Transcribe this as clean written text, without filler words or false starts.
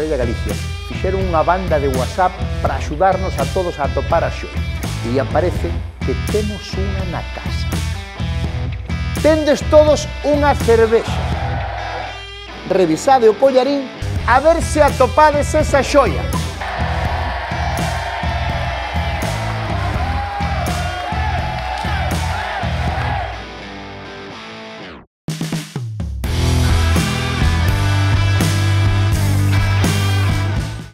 Estrella Galicia, fixeron unha banda de WhatsApp para axudarnos a todos a atopar a Xoia. E aparece que temos unha na casa. Tendes todos unha cervexa. Revisade o collarín a ver se atopades esa Xoia.